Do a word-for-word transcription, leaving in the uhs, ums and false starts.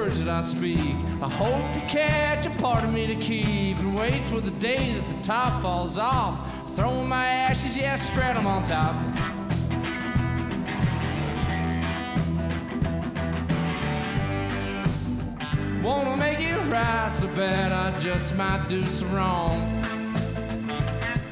words that I speak. I hope you catch a part of me to keep and wait for the day that the top falls off. Throwing my ashes, yeah, spread them on top. Wanna make it right so bad I just might do some wrong.